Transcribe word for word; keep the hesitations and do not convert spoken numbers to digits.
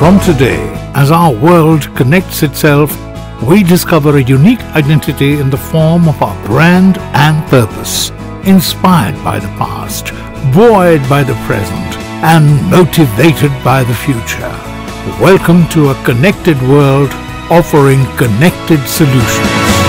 From today, as our world connects itself, we discover a unique identity in the form of our brand and purpose, inspired by the past, buoyed by the present, and motivated by the future. Welcome to a connected world offering connected solutions.